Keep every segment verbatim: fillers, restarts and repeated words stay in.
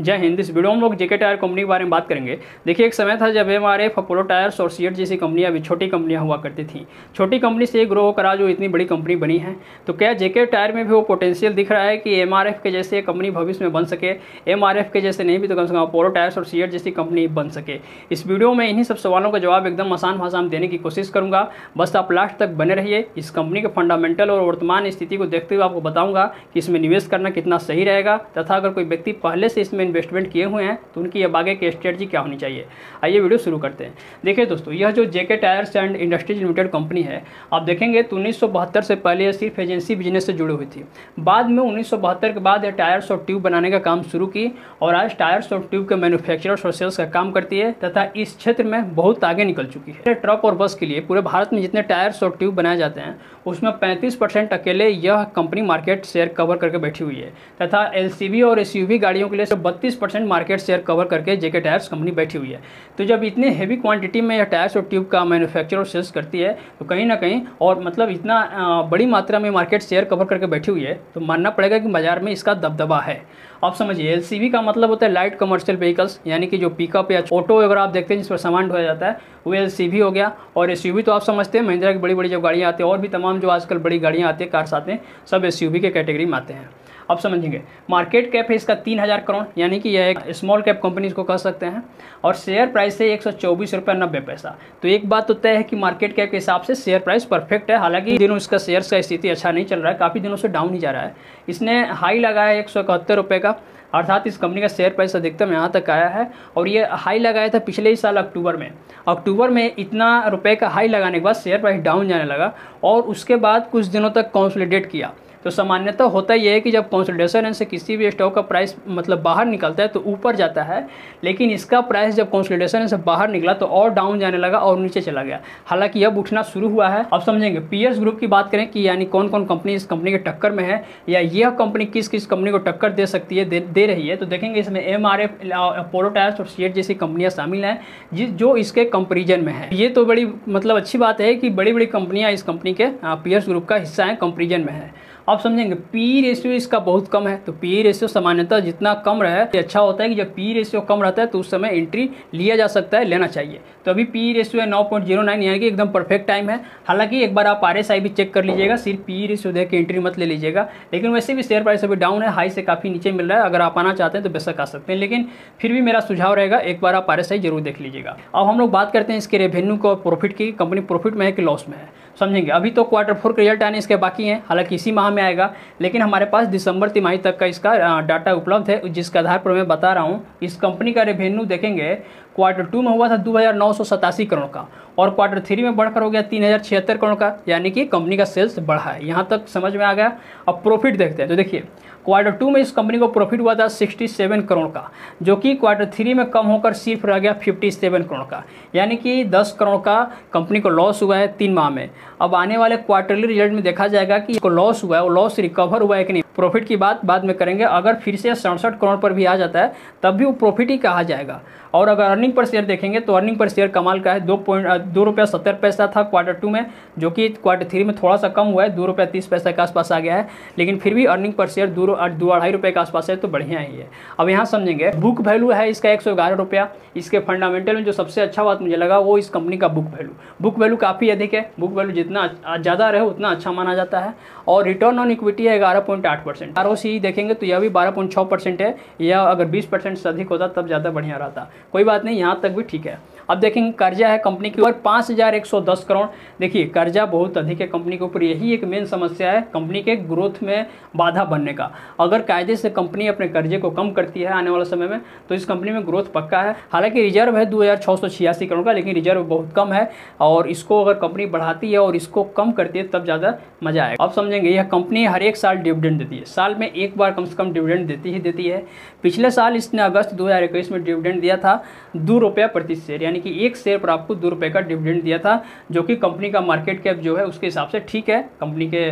जय हिंद। इस वीडियो में हम लोग जेके टायर कंपनी के बारे में बात करेंगे। देखिए, एक समय था जब M R F, Apollo tyres और सीएट जैसी कंपनियां अभी छोटी कंपनियां हुआ करती थी। छोटी कंपनी से ग्रो होकर आज वो इतनी बड़ी कंपनी बनी है। तो क्या जेके टायर में भी वो पोटेंशियल दिख रहा है कि एम आर एफ के जैसे कंपनी भविष्य में बन सके? एम आर एफ के जैसे नहीं भी तो कम से कम अपोलो टायर्स और सीएट जैसी कंपनी बन सके। इस वीडियो में इन्हीं सब सवालों का जवाब एकदम आसान भाषा में देने की कोशिश करूँगा। बस आप लास्ट तक बने रहिए। इस कंपनी के फंडामेंटल और वर्तमान स्थिति को देखते हुए आपको बताऊँगा कि इसमें निवेश करना कितना सही रहेगा तथा अगर कोई व्यक्ति पहले से इसमें इन्वेस्टमेंट किए हुए हैं तो उनकी अब आगे की स्ट्रेटजी क्या होनी चाहिए। आइए वीडियो शुरू करते हैं। देखिए दोस्तों, यह जो JK tyres and industries limited company है, आप देखेंगे तो उन्नीस सौ बहत्तर से पहले यह सिर्फ एजेंसी बिजनेस से जुड़ी हुई थी। बाद में उन्नीस सौ बहत्तर के बाद यह टायर्स और ट्यूब बनाने का काम शुरू की और आज टायर्स और ट्यूब के मैन्युफैक्चरर्स और सेल्स का काम करती है तथा इस क्षेत्र में बहुत आगे निकल चुकी है। ट्रक और बस के लिए पूरे भारत में जितने टायर्स और ट्यूब बनाए जाते हैं उसमें पैंतीस परसेंट अकेले यह कंपनी मार्केट शेयर कवर करके बैठी हुई है तथा एल सी बी और एस यू वी गाड़ियों के लिए बत्तीस परसेंट मार्केट शेयर कवर करके जेके टायर्स कंपनी बैठी हुई है। तो जब इतने हैवी क्वांटिटी में यह टायर्स और ट्यूब का मैन्युफैक्चर और सेल्स करती है तो कहीं ना कहीं और मतलब इतना बड़ी मात्रा में मार्केट शेयर कवर करके बैठी हुई है तो मानना पड़ेगा कि बाजार में इसका दबदबा है। आप समझिए, एल सी वी का मतलब होता है लाइट कमर्शियल व्हीकल्स, यानी कि जो पिकअप या ऑटो वगैरह आप देखते हैं जिस पर सामान ढोया जाता है वो एल सी वी हो गया। और एस यू वी तो आप समझते हैं महिंद्रा की बड़ी बड़ी जो गाड़ियाँ आती हैं और भी तमाम जो आजकल बड़ी गाड़ियाँ आती हैं, कार्स आते हैं, सब एस यू वी के कैटेगरी में आते हैं। आप समझेंगे मार्केट कैप है इसका तीन हज़ार करोड़, यानी कि यह एक स्मॉल कैप कंपनी इसको कह सकते हैं। और शेयर प्राइस है एक सौ चौबीस रुपये नब्बे पैसा। तो एक बात तो तय है कि मार्केट कैप के हिसाब से शेयर प्राइस परफेक्ट है। हालांकि दिनों इसका शेयर्स का स्थिति अच्छा नहीं चल रहा है, काफ़ी दिनों से डाउन ही जा रहा है। इसने हाई लगाया है एक सौ इकहत्तर रुपये का, अर्थात इस कंपनी का शेयर प्राइस अधिकतम यहाँ तक आया है। और ये हाई लगाया था पिछले ही साल अक्टूबर में। अक्टूबर में इतना रुपये का हाई लगाने के बाद शेयर प्राइस डाउन जाने लगा और उसके बाद कुछ दिनों तक कॉन्सोलिडेट किया। तो सामान्यतः होता यह है कि जब कंसोलिडेशन से किसी भी स्टॉक का प्राइस मतलब बाहर निकलता है तो ऊपर जाता है, लेकिन इसका प्राइस जब कंसोलिडेशन से बाहर निकला तो और डाउन जाने लगा और नीचे चला गया। हालांकि अब उठना शुरू हुआ है। अब समझेंगे पीयर्स ग्रुप की बात करें कि यानी कौन कौन कंपनी इस कंपनी के टक्कर में है या यह कंपनी किस किस कंपनी को टक्कर दे सकती है, दे, दे रही है। तो देखेंगे इसमें M R F, Apollo tyres और सीएट जैसी कंपनियाँ शामिल हैं जिस जो इसके कंपेरिजन में है। ये तो बड़ी मतलब अच्छी बात है कि बड़ी बड़ी कंपनियाँ इस कंपनी के पीयर्स ग्रुप का हिस्सा है, कंपेरिजन में है। आप समझेंगे पी रेशियो इसका बहुत कम है। तो पी रेशियो सामान्यतः जितना कम रहे अच्छा होता है कि जब पी रेशियो कम रहता है तो उस समय एंट्री लिया जा सकता है, लेना चाहिए। तो अभी पी रेशियो है नौ पॉइंट ज़ीरो नाइन, यानी कि एकदम परफेक्ट टाइम है। हालांकि एक बार आप आर एस आई भी चेक कर लीजिएगा, सिर्फ पी रेशियो देख के एंट्री मत ले लीजिएगा। लेकिन वैसे भी शेयर प्राइस अभी डाउन है, हाई से काफ़ी नीचे मिल रहा है। अगर आप आना चाहते हैं तो बेशक आ सकते हैं, लेकिन फिर भी मेरा सुझाव रहेगा एक बार आप आर एस आई जरूर देख लीजिएगा। अब हम लोग बात करते हैं इसके रेवेन्यू को, प्रॉफिट की, कंपनी प्रॉफिट में है कि लॉस में है। समझेंगे अभी तो क्वार्टर फोर के रिजल्ट आने इसके बाकी हैं, हालांकि इसी माह में आएगा, लेकिन हमारे पास दिसंबर तिमाही तक का इसका डाटा उपलब्ध है जिसके आधार पर मैं बता रहा हूँ। इस कंपनी का रेवेन्यू देखेंगे क्वार्टर टू में हुआ था दो हज़ार नौ सौ सतासी करोड़ का और क्वार्टर थ्री में बढ़कर हो गया तीन हज़ार छिहत्तर करोड़ का, यानी कि कंपनी का सेल्स बढ़ा है। यहाँ तक समझ में आ गया। अब प्रॉफिट देखते हैं तो देखिए क्वार्टर टू में इस कंपनी को प्रॉफिट हुआ था सड़सठ करोड़ का, जो कि क्वार्टर थ्री में कम होकर सिर्फ रह गया सत्तावन करोड़ का, यानी कि दस करोड़ का कंपनी को लॉस हुआ है तीन माह में। अब आने वाले क्वार्टरली रिजल्ट में देखा जाएगा कि इसको लॉस हुआ है वो लॉस रिकवर हुआ है कि नहीं। प्रॉफिट की बात बाद में करेंगे। अगर फिर से सड़सठ करोड़ पर भी आ जाता है तब भी वो प्रॉफिट ही कहा जाएगा। और अगर अर्निंग पर शेयर देखेंगे तो अर्निंग पर शेयर कमाल का है, दो पॉइंट दो रुपया सत्तर पैसा था क्वार्टर टू में, जो कि क्वार्टर थ्री में थोड़ा सा कम हुआ है, दो रुपया तीस पैसा के आसपास आ गया है। लेकिन फिर भी अर्निंग पर शेयर दो दो अढ़ाई रुपये के आसपास है, तो बढ़िया ही है। अब यहाँ समझेंगे बुक वैल्यू है इसका एक सौ ग्यारह रुपया। इसके फंडामेंटल में जो सबसे अच्छा बात मुझे लगा वो इस कंपनी का बुक वैल्यू बुक वैल्यू काफ़ी अधिक है। बुक वैल्यू जितना ज़्यादा रहे उतना अच्छा माना जाता है। और रिटर्न ऑन इक्विटी है ग्यारह पॉइंट आठ परसेंट। आर ओ सी देखेंगे तो यह भी बारह पॉइंट छह परसेंट है, या अगर बीस परसेंट से अधिक होता तब ज़्यादा बढ़िया रहता। कोई बात नहीं, यहाँ तक भी ठीक है। अब देखेंगे कर्जा है कंपनी के ऊपर पाँच हज़ार एक सौ दस करोड़। देखिए कर्जा बहुत अधिक है कंपनी के ऊपर, यही एक मेन समस्या है कंपनी के ग्रोथ में बाधा बनने का। अगर कायदे से कंपनी अपने कर्जे को कम करती है आने वाले समय में तो इस कंपनी में ग्रोथ पक्का है। हालांकि रिजर्व है दो हज़ार छः सौ छियासी करोड़ का, लेकिन रिजर्व बहुत कम है और इसको अगर कंपनी बढ़ाती है और इसको कम करती है तब ज़्यादा मजा आएगा। अब समझेंगे यह कंपनी हर एक साल डिविडेंड देती है, साल में एक बार कम से कम डिविडेंड देती ही देती है। पिछले साल इसने अगस्त दो हज़ार इक्कीस में डिविडेंड दिया था दो रुपया प्रति शेयर, यानी कि एक शेयर पर आपको दो रुपये का डिविडेंड दिया था, जो कि कंपनी का मार्केट कैप जो है उसके हिसाब से ठीक है, कंपनी के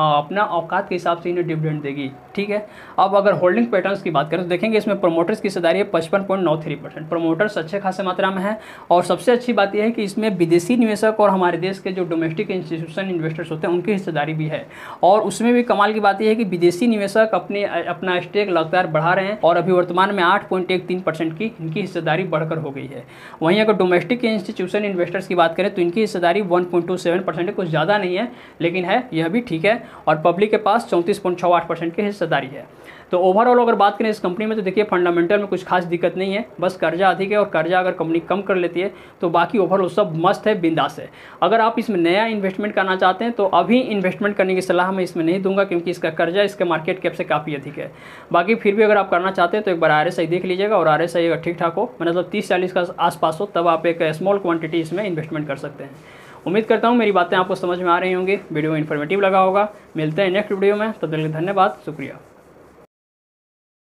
अपना औकात के हिसाब से इन्हें डिविडेंड देगी, ठीक है। अब अगर होल्डिंग पैटर्न्स की बात करें तो देखेंगे इसमें प्रोमोटर्स की हिस्सेदारी है पचपन पॉइंट नौ तीन परसेंट, प्रोमोटर्स अच्छे खासे मात्रा में है। और सबसे अच्छी बात यह है कि इसमें विदेशी निवेशक और हमारे देश के जो डोमेस्टिक इंस्टीट्यूशन इन्वेस्टर्स होते हैं उनकी हिस्सेदारी भी है। और उसमें भी कमाल की बात यह है कि विदेशी निवेशक अपने अपना स्टेक लगातार बढ़ा रहे हैं और अभी वर्तमान में आठ पॉइंट एक तीन परसेंट की इनकी हिस्सेदारी बढ़कर हो गई है। वहीं अगर डोमेस्टिक इंस्टीट्यूशन इन्वेस्टर्स की बात करें तो इनकी हिस्सेदारी one point two seven percent है, कुछ ज़्यादा नहीं है लेकिन है, यह भी ठीक है। और पब्लिक के पास चौंतीस पॉइंट छः आठ परसेंट की हिस्सेदारी है। तो ओवरऑल अगर बात करें इस कंपनी में तो देखिए फंडामेंटल में कुछ खास दिक्कत नहीं है, बस कर्जा अधिक है और कर्जा अगर कंपनी कम कर लेती है तो बाकी ओवरऑल सब मस्त है, बिंदास है। अगर आप इसमें नया इन्वेस्टमेंट करना चाहते हैं तो अभी इन्वेस्टमेंट करने की सलाह मैं इसमें नहीं दूंगा क्योंकि इसका कर्जा इसके मार्केट कैप से काफ़ी अधिक है। बाकी फिर भी अगर आप करना चाहते हैं तो एक बार आर एस आई देख लीजिएगा और आर एस आई अगर ठीक ठाक हो, मतलब तीस चालीस का आसपास हो, तब आप एक स्मॉल क्वांटिटी इसमें इन्वेस्टमेंट कर सकते हैं। उम्मीद करता हूँ मेरी बातें आपको समझ में आ रही होंगी, वीडियो इन्फॉर्मेटिव लगा होगा। मिलते हैं नेक्स्ट वीडियो में, तब तक के लिए धन्यवाद, शुक्रिया।